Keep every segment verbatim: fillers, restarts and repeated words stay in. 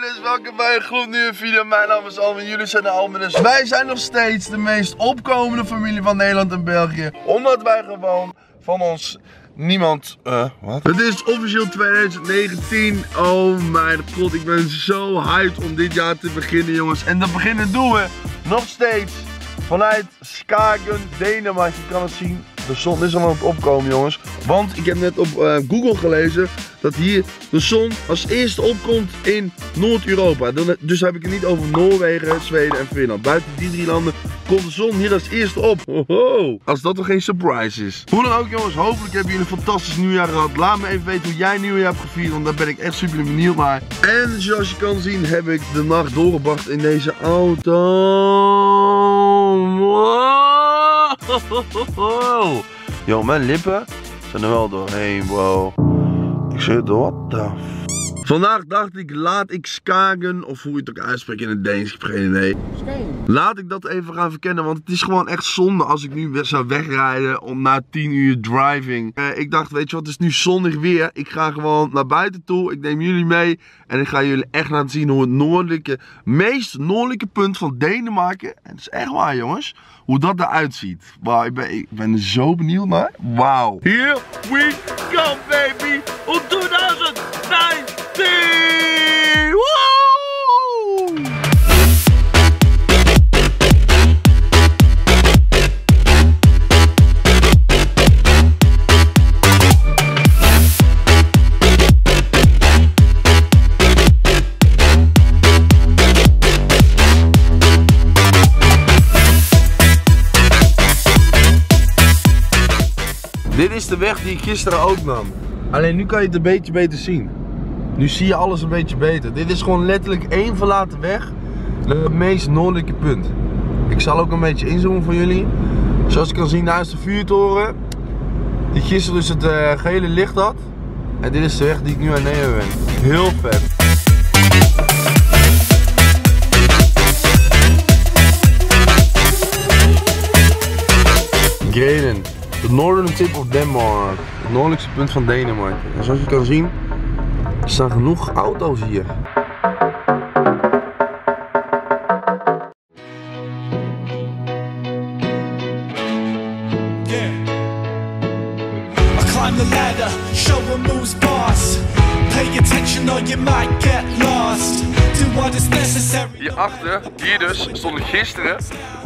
Alwiners, welkom bij een goed nieuwe video. Mijn naam is Owen, jullie zijn de Alwiners. Wij zijn nog steeds de meest opkomende familie van Nederland en België. Omdat wij gewoon van ons niemand... Uh, wat? Het is officieel twintig negentien. Oh mijn god, ik ben zo hyped om dit jaar te beginnen, jongens. En dat beginnen doen we nog steeds vanuit Skagen, Denemarken. Je kan het zien, de zon is al aan het opkomen, jongens. Want ik heb net op uh, Google gelezen dat hier de zon als eerste opkomt in Noord-Europa. Dus heb ik het niet over Noorwegen, Zweden en Finland. Buiten die drie landen komt de zon hier als eerste op. Hoho. Als dat toch geen surprise is. Hoe dan ook, jongens, hopelijk hebben jullie een fantastisch nieuwjaar gehad. Laat me even weten hoe jij nieuwjaar hebt gevierd, want daar ben ik echt super benieuwd naar. En zoals je kan zien heb ik de nacht doorgebracht in deze auto. Wow. Yo, mijn lippen zijn er wel doorheen, wow. Ik zit, what the f... Vandaag dacht ik, laat ik Skagen, of hoe je het ook uitspreekt in het Deens, ik heb geen idee. Laat ik dat even gaan verkennen, want het is gewoon echt zonde als ik nu weer zou wegrijden om na tien uur driving. Uh, ik dacht, weet je wat, het is nu zonnig weer. Ik ga gewoon naar buiten toe, ik neem jullie mee en ik ga jullie echt laten zien hoe het noordelijke, meest noordelijke punt van Denemarken, en het is echt waar, jongens, hoe dat eruit ziet. Wauw, ik ben, ik ben er zo benieuwd naar. Wauw. Here we go, baby. Op twintig negentien. Woehoe. Dit is de weg die ik gisteren ook nam. Alleen nu kan je het een beetje beter zien. Nu zie je alles een beetje beter. Dit is gewoon letterlijk één verlaten weg naar het meest noordelijke punt. Ik zal ook een beetje inzoomen voor jullie. Zoals je kan zien, naast de vuurtoren, die gisteren dus het uh, gele licht had. En dit is de weg die ik nu aan nemen ben. Heel vet. Grenen. De northern tip of Denmark, het noordelijkste punt van Denemarken. En zoals je kan zien, er staan genoeg auto's hier. Yeah. I climb the ladder, show them who's boss. Pay attention or you might get lost. Hierachter, hier dus, stond ik gisteren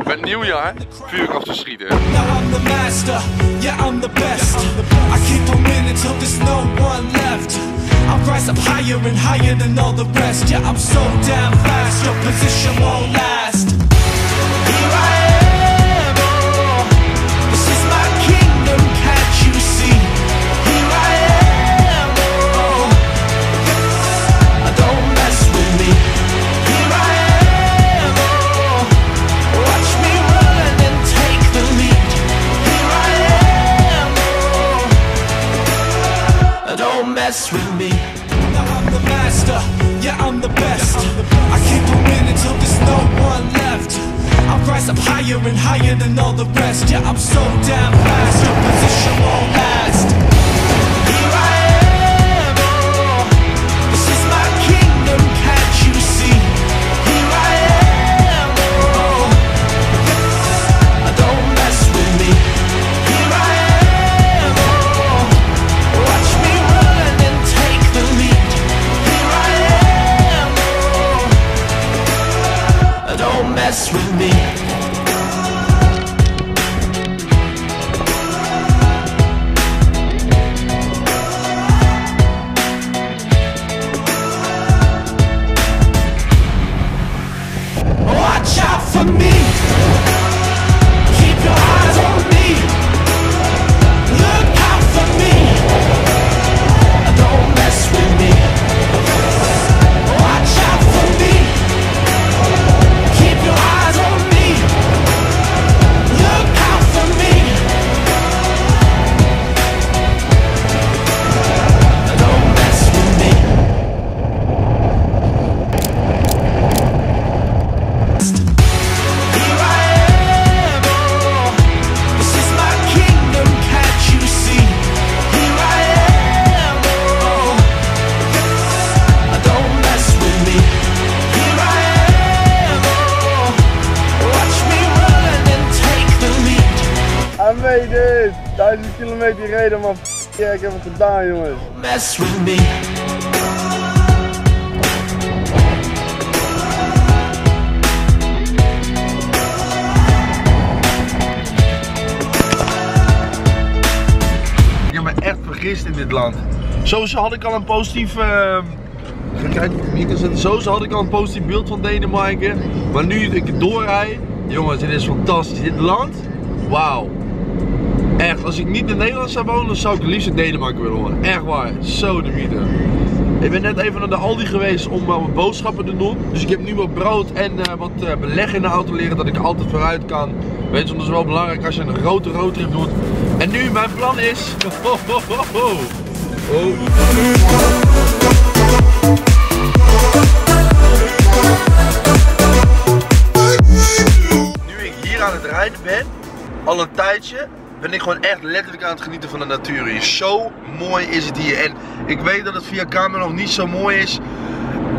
met nieuwjaar vuur af te schieten. With me. Now I'm the master, yeah I'm the best. I keep them in until there's no one left. I rise up higher and higher than all the rest. Yeah, I'm so damn fast, your position won't last. Here I am, oh, this is my kingdom, can't you see? Here I am, oh, don't mess with me. Here I am, oh, watch me. Mess with me. Watch out for me. Keep your eyes on me. zesduizend kilometer gereden, maar ja, ik heb het gedaan, jongens. Mess with me. In dit land. Sowieso had ik al een positief. Uh, Sowieso had ik al een positief beeld van Denemarken. Maar nu ik doorrijd, jongens, dit is fantastisch. Dit land, wauw. Echt, als ik niet in Nederland zou wonen, zou ik het liefst in Denemarken willen wonen. Echt waar, zo de mythe. Ik ben net even naar de Aldi geweest om uh, wat boodschappen te doen. Dus ik heb nu wat brood en uh, wat uh, beleg in de auto liggen, dat ik altijd vooruit kan. Weet je, dat is wel belangrijk als je een grote roadtrip doet. En nu, mijn plan is... Ho, ho, ho, ho. Oh. Nu ik hier aan het rijden ben, al een tijdje, ben ik gewoon echt letterlijk aan het genieten van de natuur hier. Zo mooi is het hier. En ik weet dat het via camera nog niet zo mooi is.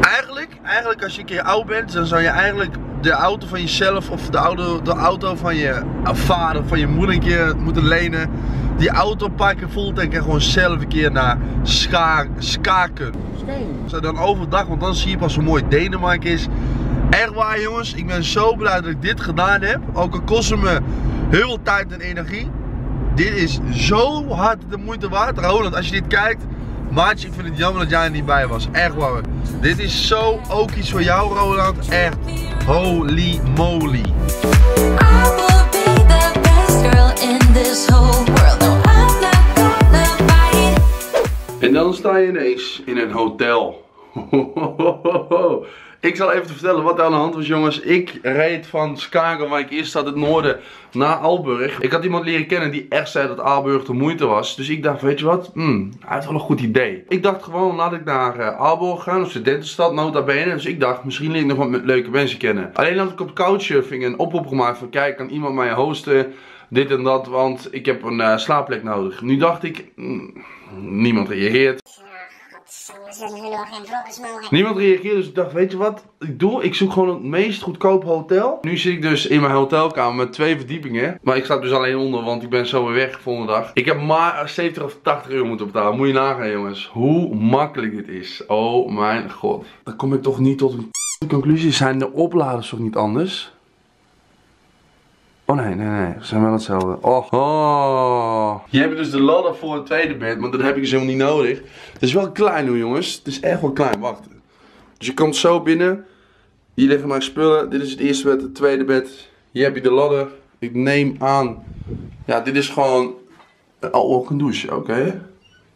Eigenlijk, eigenlijk als je een keer oud bent, dan zou je eigenlijk... de auto van jezelf of de auto, de auto van je vader, van je moeder een keer moeten lenen. Die auto pakken voelt en gewoon zelf een keer naar Skagen. Skagen. Dan overdag, want dan zie je pas hoe mooi Denemarken is. Echt waar, jongens, ik ben zo blij dat ik dit gedaan heb. Ook al kost het me heel veel tijd en energie. Dit is zo hard de moeite waard. Roland, als je dit kijkt, maatje, ik vind het jammer dat jij er niet bij was. Echt waar. Dit is zo ook iets voor jou, Roland. Echt. Holy moly. I will be the best girl in this whole world. No, I'm not gonna fight. En dan sta je ineens in een hotel. Ik zal even vertellen wat er aan de hand was, jongens. Ik reed van Skagen, waar ik eerst zat, het noorden, naar Aalborg. Ik had iemand leren kennen die echt zei dat Aalborg de moeite was. Dus ik dacht, weet je wat, hmm, hij heeft wel een goed idee. Ik dacht gewoon, laat ik naar Aalborg gaan, of studentenstad, nota bene. Dus ik dacht, misschien leer ik nog wat met leuke mensen kennen. Alleen had ik op couchsurfing een oproep gemaakt van, kijk, kan iemand mij hosten, dit en dat, want ik heb een uh, slaapplek nodig. Nu dacht ik, hmm, niemand reageert. Niemand reageerde, dus ik dacht, weet je wat ik doe? Ik zoek gewoon het meest goedkope hotel. Nu zit ik dus in mijn hotelkamer met twee verdiepingen. Maar ik sta dus alleen onder, want ik ben zo weer weg volgende dag. Ik heb maar zeventig of tachtig euro moeten betalen. Moet je nagaan, jongens. Hoe makkelijk dit is. Oh mijn god. Dan kom ik toch niet tot een conclusie. Zijn de opladers toch niet anders? Oh nee, nee, nee. Ze zijn wel hetzelfde. Oh. Oh. Hier hebben we dus de ladder voor het tweede bed, maar dat heb ik dus helemaal niet nodig. Het is wel klein hoor, jongens. Het is echt wel klein. Wacht. Dus je komt zo binnen. Hier liggen mijn spullen. Dit is het eerste bed, het tweede bed. Hier heb je de ladder. Ik neem aan. Ja, dit is gewoon... Oh, ook een douche, oké. Okay.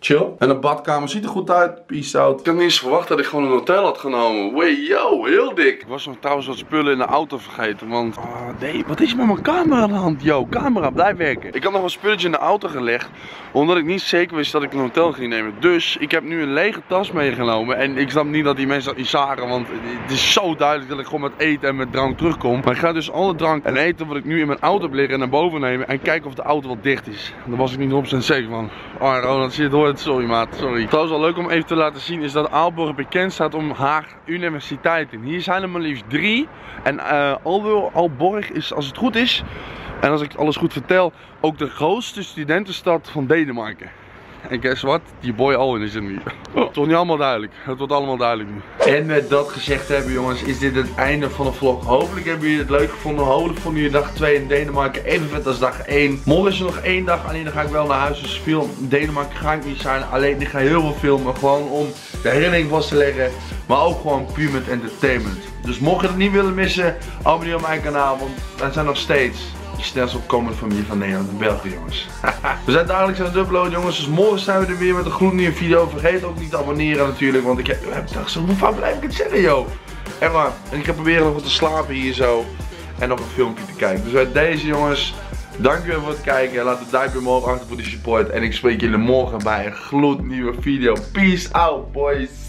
Chill. En een badkamer ziet er goed uit. Peace out. Ik had niet eens verwacht dat ik gewoon een hotel had genomen. Wee, yo, heel dik. Ik was nog trouwens wat spullen in de auto vergeten. Want, oh, nee, wat is met mijn camera aan de hand? Yo, camera, blijf werken. Ik had nog een spulletje in de auto gelegd. Omdat ik niet zeker wist dat ik een hotel ging nemen. Dus ik heb nu een lege tas meegenomen. En ik snap niet dat die mensen dat niet zagen. Want het is zo duidelijk dat ik gewoon met eten en met drank terugkom. Maar ik ga dus alle drank en eten wat ik nu in mijn auto heb liggen naar boven nemen. En kijken of de auto wel dicht is. Daar was ik niet honderd procent zeker van. Oh, Roland, zie je het hoor. Sorry maat, sorry. Trouwens wel leuk om even te laten zien is dat Aalborg bekend staat om haar universiteit in. Hier zijn er maar liefst drie. En uh, Aalborg, Aalborg is, als het goed is, en als ik alles goed vertel, ook de grootste studentenstad van Denemarken. En guess what? Die boy Owen is er nu. Oh, het wordt niet allemaal duidelijk. Het wordt allemaal duidelijk nu. En met dat gezegd hebben, jongens, is dit het einde van de vlog. Hopelijk hebben jullie het leuk gevonden. Hopelijk vonden jullie dag twee in Denemarken even vet als dag één. Morgen is er nog één dag. Alleen dan ga ik wel naar huis. Dus film Denemarken ga ik niet zijn. Alleen ik ga heel veel filmen. Gewoon om de herinnering vast te leggen. Maar ook gewoon puur met entertainment. Dus mocht je het niet willen missen, abonneer op mijn kanaal. Want wij zijn nog steeds... de snelst opkomende familie van Nederland en België, jongens. We zijn dagelijks aan het uploaden, jongens. Dus morgen zijn we er weer met een gloednieuwe video. Vergeet ook niet te abonneren natuurlijk. Want ik heb, ik heb toch zo, hoe vaak blijf ik het zeggen, joh? En maar, en ik ga proberen nog wat te slapen hier zo. En nog een filmpje te kijken. Dus uit deze, jongens. Dankjewel voor het kijken. Laat een duimpje omhoog achter voor de support. En ik spreek jullie morgen bij een gloednieuwe video. Peace out, boys.